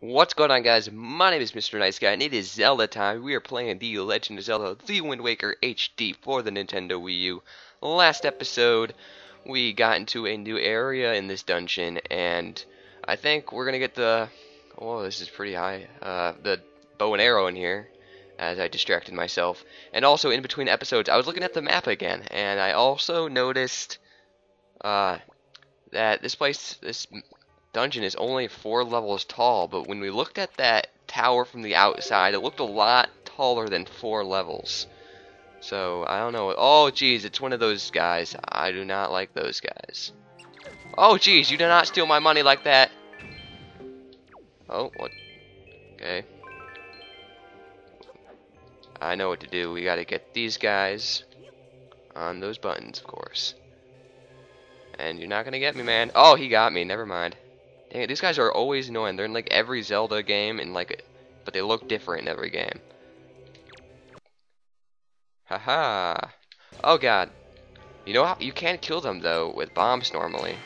What's going on, guys? My name is Mr. Nice Guy, and it is Zelda time. We are playing The Legend of Zelda: The Wind Waker HD for the Nintendo Wii U. Last episode, we got into a new area in this dungeon, and I think we're gonna get the... Oh, this is pretty high. The bow and arrow in here, as I distracted myself. And also, in between episodes, I was looking at the map again, and I also noticed that this dungeon is only 4 levels tall, but when we looked at that tower from the outside, it looked a lot taller than 4 levels. So I don't know. Oh geez, it's one of those guys. I do not like those guys. Oh geez, you do not steal my money like that. Oh, what? Okay, I know what to do. We gotta get these guys on those buttons, of course. And you're not gonna get me, man. Oh, he got me. Never mind. Dang it, these guys are always annoying. They're in like every Zelda game, and but they look different in every game. Haha. Oh god. You know how you can't kill them though with bombs normally.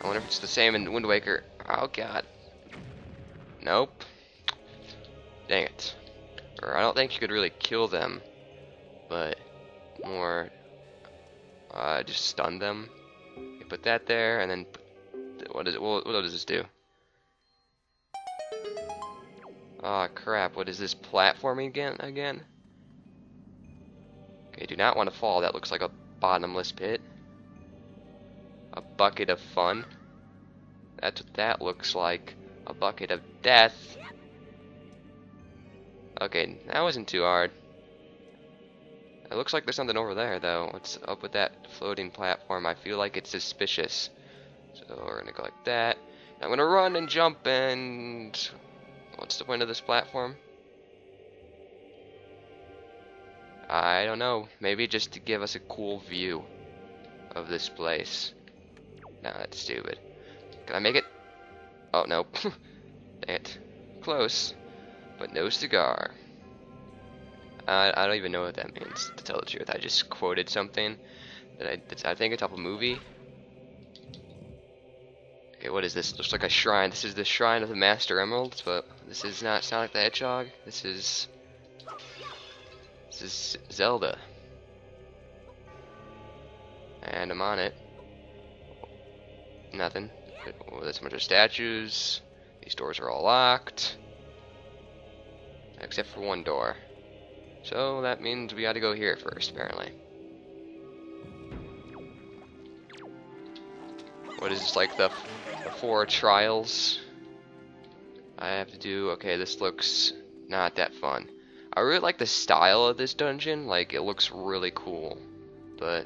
I wonder if it's the same in Wind Waker. Oh god. Nope. Dang it. Or I don't think you could really kill them, but more just stun them. You put that there, and then what is it? What does this do? Ah, crap! What is this, platforming again? Okay, do not want to fall. That looks like a bottomless pit. A bucket of fun. That's what that looks like. A bucket of death. Okay, that wasn't too hard. It looks like there's something over there, though. What's up with that floating platform? I feel like it's suspicious. So we're gonna go like that. I'm gonna run and jump and... What's the point of this platform? I don't know. Maybe just to give us a cool view of this place. Nah, that's stupid. Can I make it? Oh, no. Dang it. Close. But no cigar. I don't even know what that means, to tell the truth. I just quoted something that I think it's off a movie. Okay, what is this? Looks like a shrine. This is the shrine of the Master Emeralds, but this is not Sonic the Hedgehog. This is Zelda. And I'm on it. Nothing. Oh, there's a bunch of statues. These doors are all locked. Except for one door. So that means we gotta go here first, apparently. What is this, like the 4 trials I have to do? Okay, this looks not that fun. I really like the style of this dungeon. Like, it looks really cool. But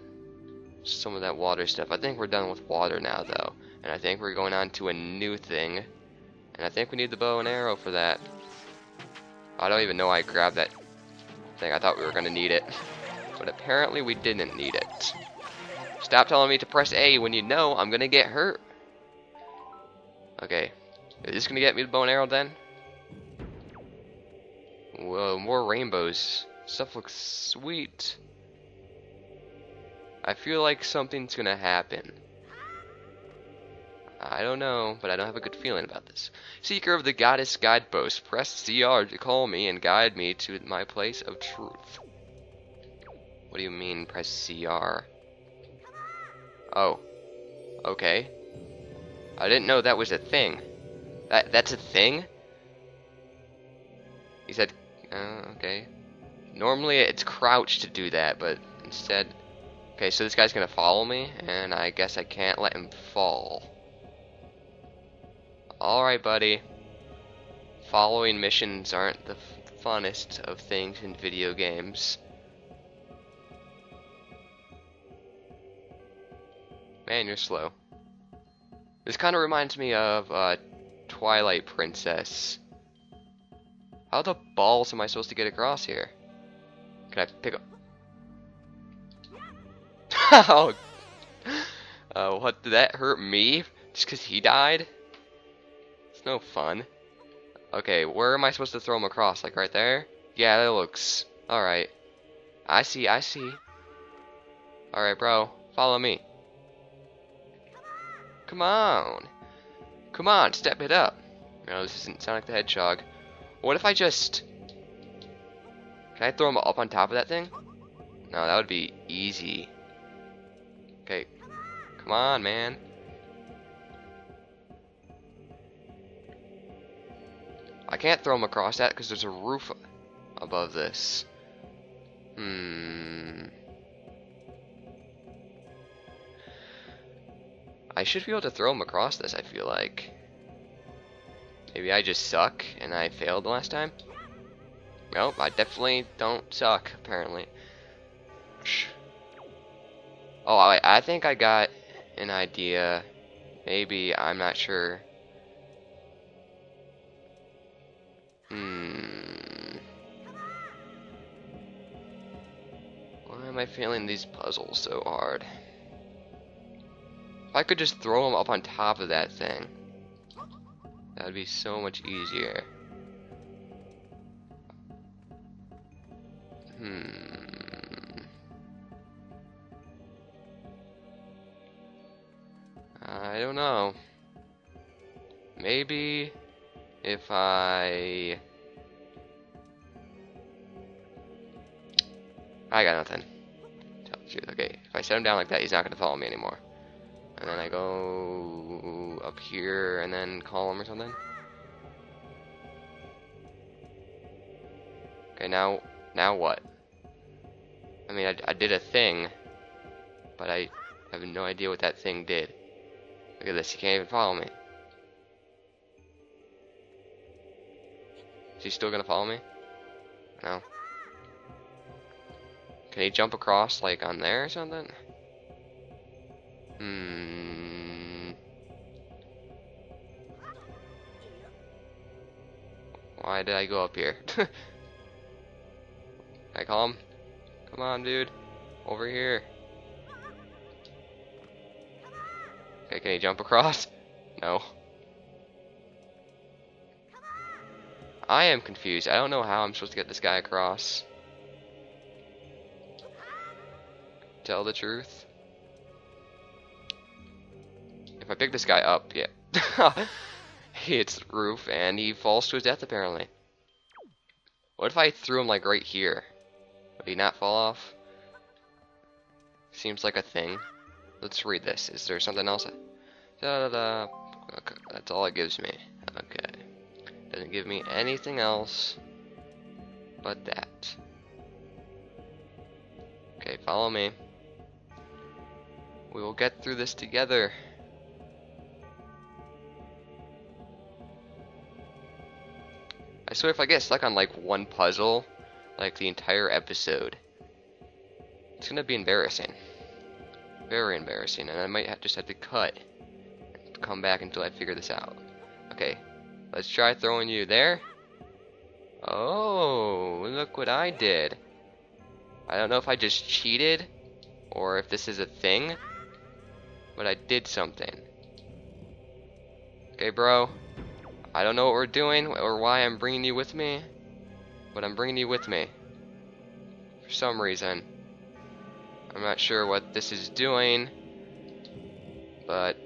some of that water stuff. I think we're done with water now, though. And I think we're going on to a new thing. And I think we need the bow and arrow for that. I don't even know why I grabbed that thing. I thought we were going to need it. But apparently we didn't need it. Stop telling me to press A when you know I'm going to get hurt. Okay. Is this going to get me the bow and arrow then? Whoa, more rainbows. Stuff looks sweet. I feel like something's going to happen. I don't know, but I don't have a good feeling about this. Seeker of the Goddess Guidepost, press CR to call me and guide me to my place of truth. What do you mean, press CR? Oh. Okay. I didn't know that was a thing. That's a thing? He said, okay. Normally it's crouch to do that, but instead... Okay, so this guy's gonna follow me, and I guess I can't let him fall. Alright, buddy. Following missions aren't the funnest of things in video games. Man, you're slow. This kind of reminds me of Twilight Princess. How the balls am I supposed to get across here? Can I pick up? Oh, what? Did that hurt me? Just because he died? It's no fun. Okay, where am I supposed to throw him across? Like right there? Yeah, that looks alright. I see. Alright, bro. Follow me. Come on. Step it up. No, this isn't Sonic the Hedgehog. What if I just... Can I throw him up on top of that thing? No, that would be easy. Okay. Come on, man. I can't throw him across that because there's a roof above this. I should be able to throw him across this, I feel like. Maybe I just suck and I failed the last time? Nope, I definitely don't suck, apparently. Oh, I think I got an idea. Maybe, I'm not sure. Why am I failing these puzzles so hard? If I could just throw them up on top of that thing, that would be so much easier. I don't know. Maybe if I got nothing. Tell the truth. Okay, if I set him down like that, he's not gonna follow me anymore. And then I go up here and then call him or something. Okay, now what? I mean, I did a thing, but I have no idea what that thing did. Look at this, he can't even follow me. Is he still gonna follow me? No. Can he jump across, like, on there or something? Why did I go up here? I call him. Come on, dude. Over here. Okay, can he jump across? No. I am confused. I don't know how I'm supposed to get this guy across. Tell the truth. If I pick this guy up, yeah. He hits the roof and he falls to his death apparently. What if I threw him like right here? Would he not fall off? Seems like a thing. Let's read this. Is there something else? Da-da-da. Okay, that's all it gives me. Okay. Doesn't give me anything else but that. Okay, follow me. We will get through this together. I swear if I get stuck on like one puzzle, like the entire episode, it's gonna be embarrassing. Very embarrassing, and I might just have to cut and come back until I figure this out. Okay, let's try throwing you there. Oh, look what I did. I don't know if I just cheated or if this is a thing, but I did something. Okay, bro. I don't know what we're doing or why I'm bringing you with me, but I'm bringing you with me for some reason. I'm not sure what this is doing, but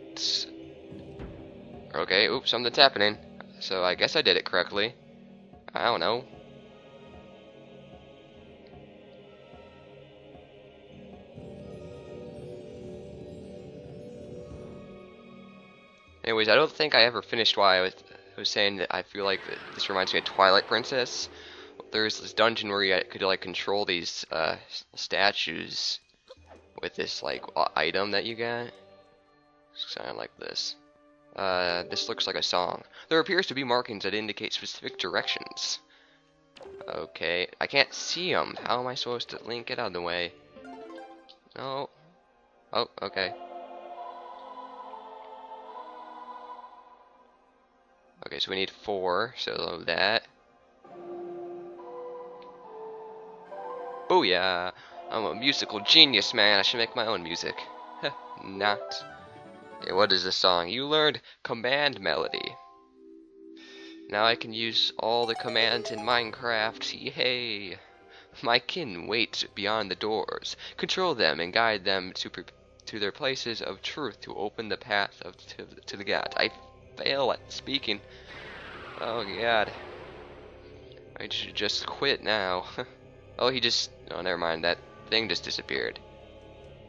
okay, oops, something's happening. So I guess I did it correctly. I don't know. Anyways, I don't think I ever finished why I was saying that I feel like this reminds me of Twilight Princess. There's this dungeon where you could like control these statues with this like item that you get. Sound like this. This looks like a song. There appears to be markings that indicate specific directions. Okay, I can't see them. How am I supposed to link it out of the way? No. Oh, okay. Okay, so we need 4, so that. Booyah! I'm a musical genius, man. I should make my own music. Not. Okay, what is this song? You learned Command Melody. Now I can use all the commands in Minecraft. Yay! My kin waits beyond the doors. Control them and guide them to their places of truth to open the path to the god. I fail at speaking. Oh god. I should just quit now. Oh, he just... Oh, never mind. That thing just disappeared.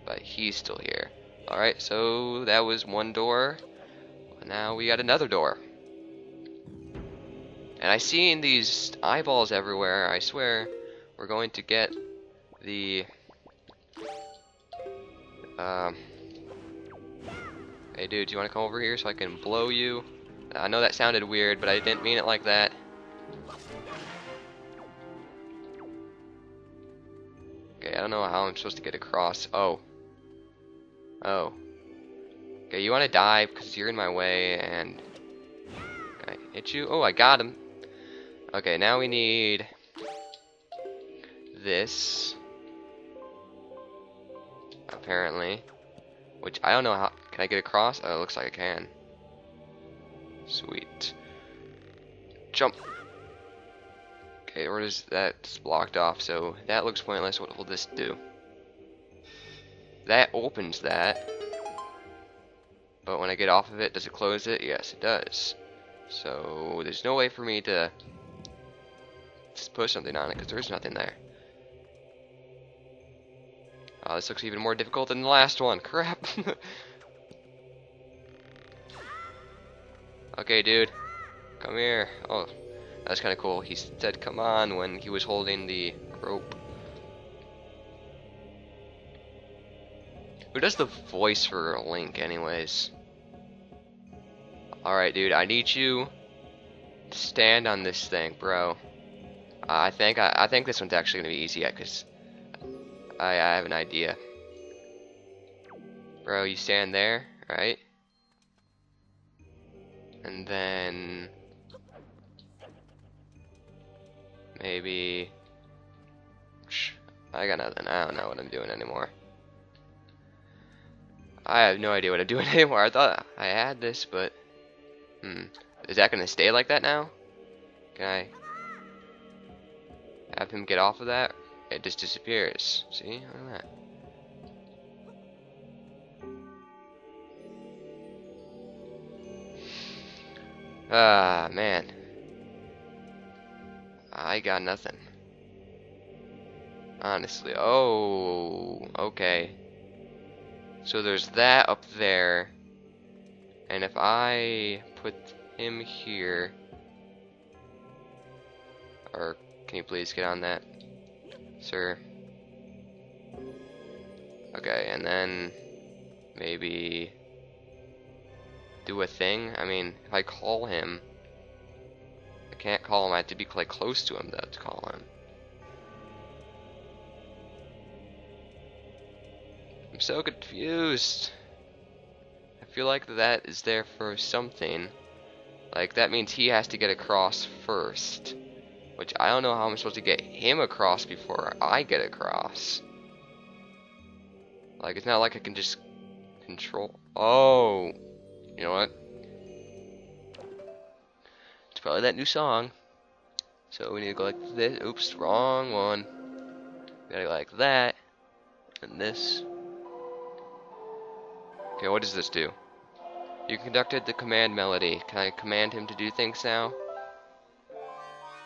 But he's still here. Alright, so that was one door. Now we got another door. And I seen these eyeballs everywhere. I swear we're going to get the... Hey dude, do you want to come over here so I can blow you? I know that sounded weird, but I didn't mean it like that. Okay, I don't know how I'm supposed to get across. Oh. Oh. Okay, you want to die because you're in my way, and... Can I hit you? Oh, I got him. Okay, now we need... this. Apparently. Which, I don't know how... Can I get across? Oh, it looks like I can. Sweet. Jump. Okay, where does that's blocked off, so that looks pointless. What will this do? That opens that. But when I get off of it, does it close it? Yes, it does. So there's no way for me to just push something on it because there's nothing there. Oh, this looks even more difficult than the last one. Crap. Okay, dude. Come here. Oh, that's kind of cool. He said, come on, when he was holding the rope. Who does the voice for Link, anyways? Alright, dude. I need you to stand on this thing, bro. I think this one's actually going to be easy, because... I have an idea. Bro, you stand there, right? And then... Maybe... I got nothing. I don't know what I'm doing anymore. I have no idea what I'm doing anymore. I thought I had this, but... Is that gonna stay like that now? Can I... have him get off of that? It just disappears. See? Look at that. Ah, man. I got nothing. Honestly. Oh, okay. So there's that up there. And if I put him here... Or, can you please get on that? Sir. Okay, and then maybe do a thing. I mean, if I call him, I can't call him. I have to be like close to him though to call him. I'm so confused. I feel like that is there for something. Like that means he has to get across first. Which I don't know how I'm supposed to get him across before I get across. Like, it's not like I can just control. Oh, you know what? It's probably that new song. So we need to go like this. Oops, wrong one. We gotta go like that. And this. Okay, what does this do? You conducted the command melody. Can I command him to do things now?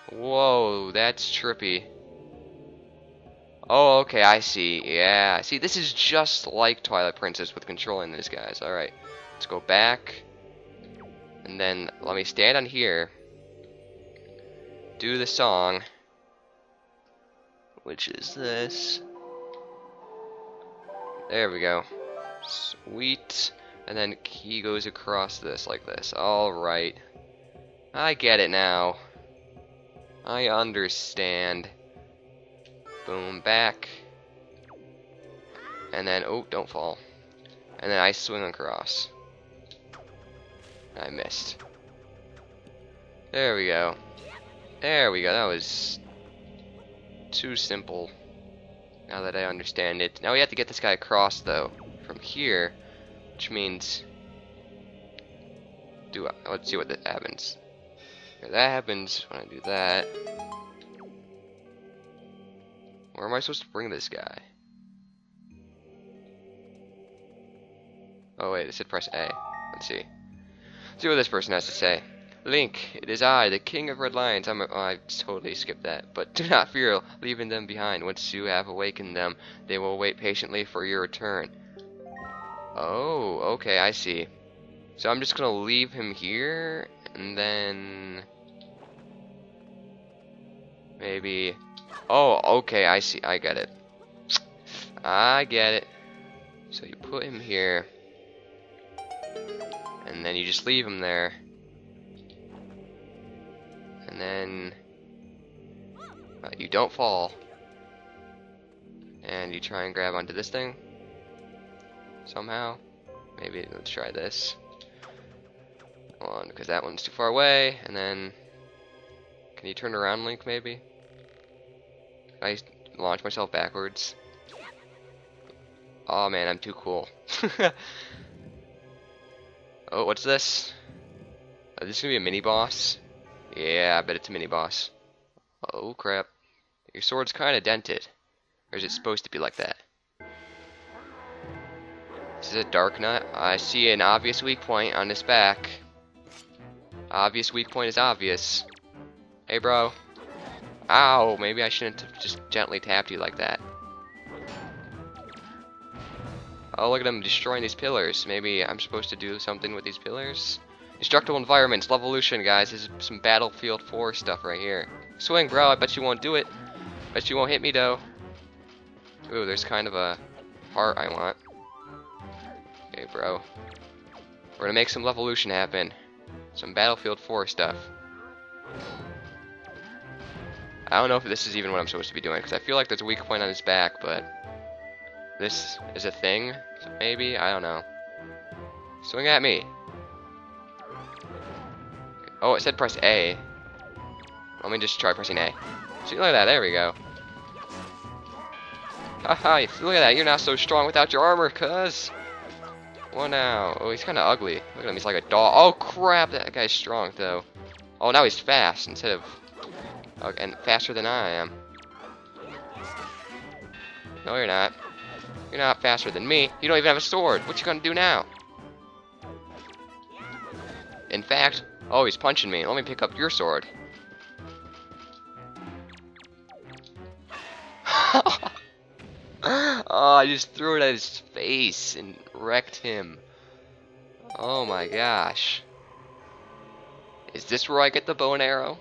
Whoa, that's trippy. Oh, okay, I see. Yeah, see, this is just like Twilight Princess with controlling these guys. Alright, let's go back. And then let me stand on here. Do the song. Which is this. There we go. Sweet. And then he goes across this like this. Alright. I get it now. I understand. Boom, back. And then, oh, don't fall. And then I swing across. I missed. There we go. There we go. That was too simple. Now that I understand it. Now we have to get this guy across, though, from here. Which means... Let's see what that happens. That happens when I do that. Where am I supposed to bring this guy? Oh wait, it said press A. Let's see. Let's see what this person has to say. Link, it is I, the King of Red Lions. I totally skipped that. But do not fear leaving them behind. Once you have awakened them, they will wait patiently for your return. Oh, okay, I see. So I'm just gonna leave him here, and then maybe. Oh, okay, I see. I get it. I get it. So you put him here, and then you just leave him there. And then you don't fall, and you try and grab onto this thing somehow. Maybe let's try this one, because that one's too far away. And then can you turn around, Link? Maybe I launch myself backwards. Oh man, I'm too cool. Oh, what's this? Oh, this is gonna be a mini boss. Yeah, I bet it's a mini-boss. Oh, crap. Your sword's kind of dented. Or is it supposed to be like that? This is a Dark Nut. I see an obvious weak point on his back. Obvious weak point is obvious. Hey, bro. Ow, maybe I shouldn't have just gently tapped you like that. Oh, look at him destroying these pillars. Maybe I'm supposed to do something with these pillars? Destructible environments, levolution, guys. This is some Battlefield 4 stuff right here. Swing, bro. I bet you won't do it. Bet you won't hit me, though. Ooh, there's kind of a heart I want. Okay, bro. We're gonna make some levolution happen. Some Battlefield 4 stuff. I don't know if this is even what I'm supposed to be doing, because I feel like there's a weak point on his back, but this is a thing, so maybe? I don't know. Swing at me. Oh, it said press A. Let me just try pressing A. See, look at that. There we go. Haha, look at that. You're not so strong without your armor, cuz. Well, now. Oh, he's kind of ugly. Look at him. He's like a doll. Oh, crap. That guy's strong, though. Oh, now he's fast instead of... Oh, and faster than I am. No, you're not. You're not faster than me. You don't even have a sword. What you gonna do now? In fact... Oh, he's punching me. Let me pick up your sword. Oh, I just threw it at his face and wrecked him. Oh my gosh. Is this where I get the bow and arrow?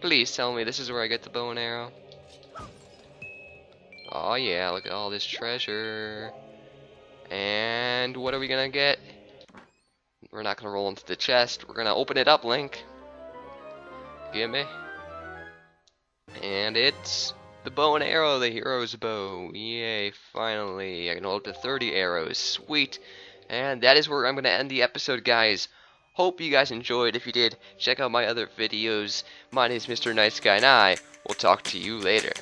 Please tell me this is where I get the bow and arrow. Oh yeah, look at all this treasure. And what are we gonna get? We're not gonna roll into the chest. We're gonna open it up, Link. Give me. And it's the bow and arrow, the hero's bow. Yay, finally. I can hold up to 30 arrows. Sweet. And that is where I'm gonna end the episode, guys. Hope you guys enjoyed. If you did, check out my other videos. My name is Mr. Nice Guy, and I will talk to you later.